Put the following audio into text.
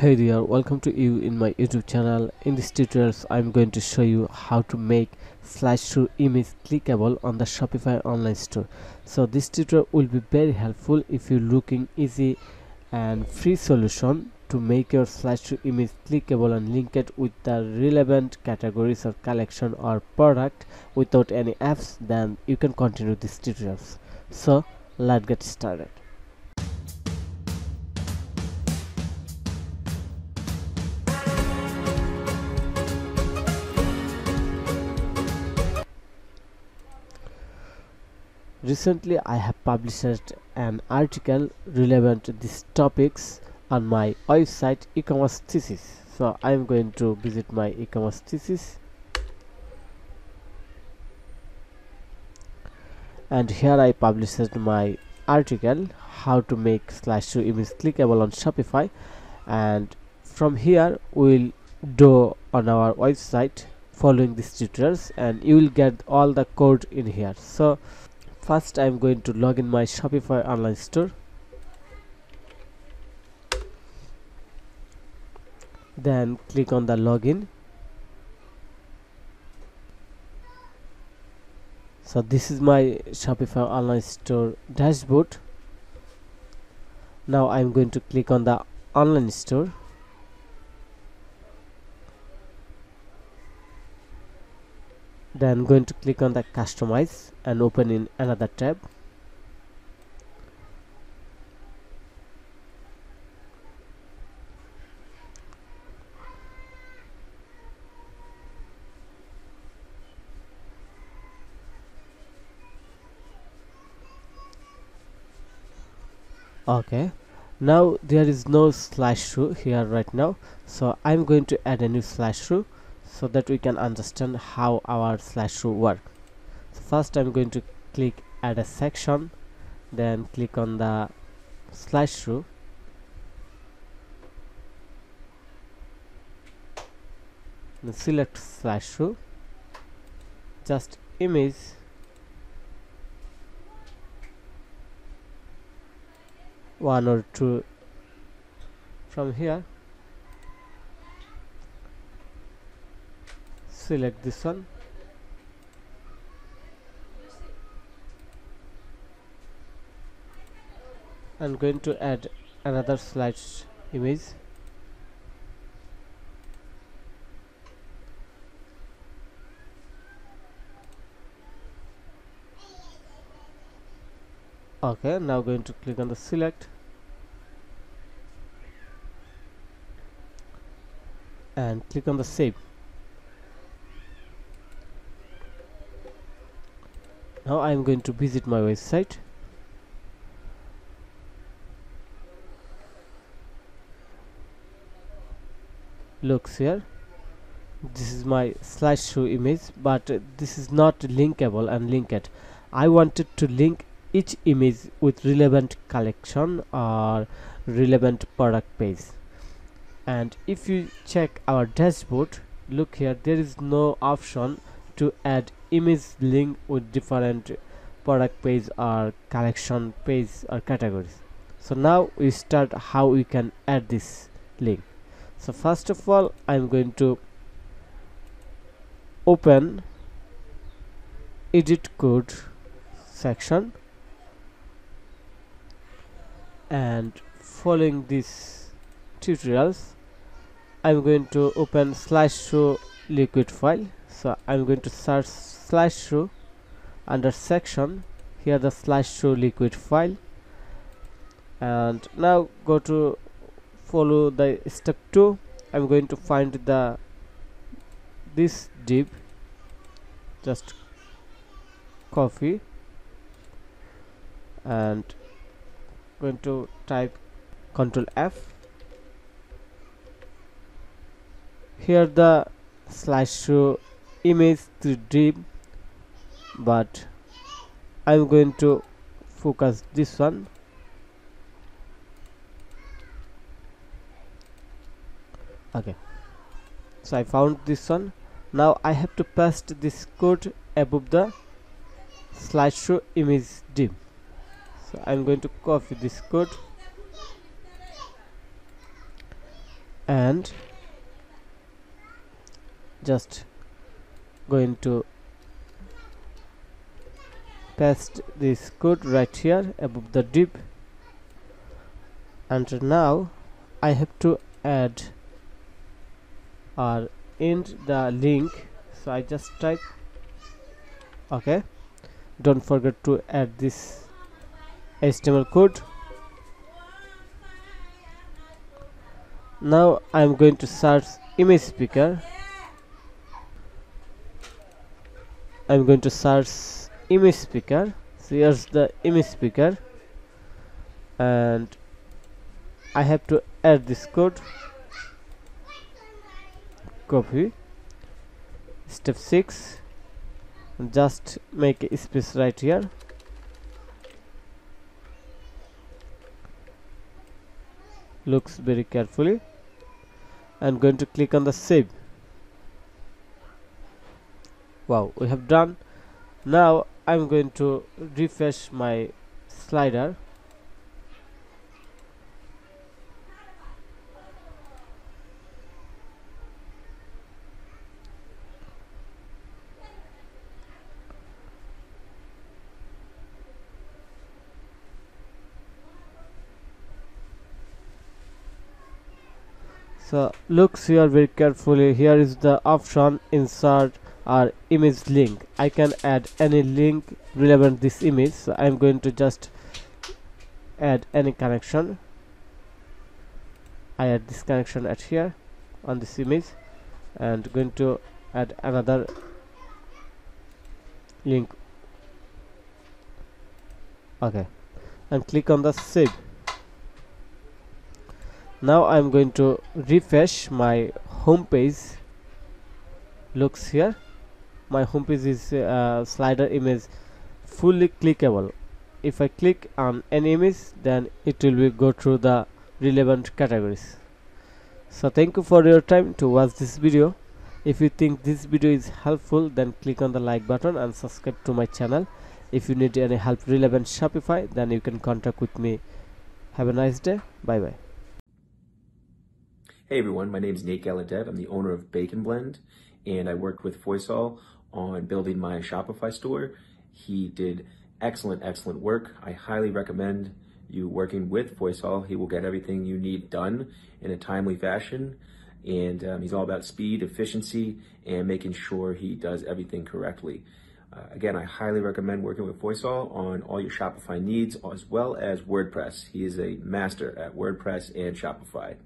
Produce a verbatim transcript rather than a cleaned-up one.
Hey there, welcome to you in my YouTube channel. In this tutorial I'm going to show you how to make slash through image clickable on the Shopify online store. So this tutorial will be very helpful if you're looking easy and free solution to make your slash through image clickable and link it with the relevant categories or collection or product without any apps, then you can continue this tutorial. So let's get started. Recently I have published an article relevant to these topics on my website ecommercethesis. So I am going to visit my ecommercethesis, and here I published my article how to make slash to image clickable on Shopify, and from here we'll do on our website following these tutorials and you will get all the code in here. So first I'm going to log in my Shopify online store, then click on the login. So this is my Shopify online store dashboard. Now I'm going to click on the online store. Then I'm going to click on the customize and open in another tab. Okay, now there is no slash through here right now, so I'm going to add a new slash through so that we can understand how our slash through work. So first I'm going to click add a section, then click on the slash through, then select slash through, just image, one or two from here. Select this one, I'm going to add another slash image, okay. Now going to click on the select and click on the save. Now I am going to visit my website, looks here, this is my slash through image, but uh, this is not linkable and linked. I wanted to link each image with relevant collection or relevant product page, and if you check our dashboard, look here, there is no option to add image link with different product page or collection page or categories. So now we start how we can add this link. So first of all I'm going to open edit code section, and following these tutorials I'm going to open slash through liquid file. So I'm going to search slash through under section, here the slash through liquid file, and now go to follow the step two. I'm going to find the this div, just copy and going to type control F. Here the slash through image to div, but I'm going to focus this one, okay. So I found this one. Now I have to paste this code above the slash through image div, so I'm going to copy this code and just going to paste this code right here above the div. And now I have to add or end the link, so I just type okay. Don't forget to add this H T M L code. Now I'm going to search image picker. I'm going to search image picker. So here's the image picker, and I have to add this code. Copy. Step six. Just make a space right here. Looks very carefully. I'm going to click on the save. Wow, we have done. Now I'm going to refresh my slider. So looks here very carefully. Here is the option insert our image link. I can add any link relevant to this image. So I'm going to just add any connection. I add this connection at here on this image, and going to add another link. Okay, and click on the save. Now I'm going to refresh my home page. Looks here, my home page is uh, slider image fully clickable. If I click on any image, then it will be go through the relevant categories. So thank you for your time to watch this video. If you think this video is helpful, then click on the like button and subscribe to my channel. If you need any help relevant Shopify, then you can contact with me. Have a nice day. Bye bye. Hey everyone, my name is Nate Gallaudet. I'm the owner of Bacon Blend, and I worked with Foysal on building my Shopify store. He did excellent, excellent work. I highly recommend you working with Foysal. He will get everything you need done in a timely fashion, and um, he's all about speed, efficiency, and making sure he does everything correctly. Uh, again, I highly recommend working with Foysal on all your Shopify needs as well as WordPress. He is a master at WordPress and Shopify.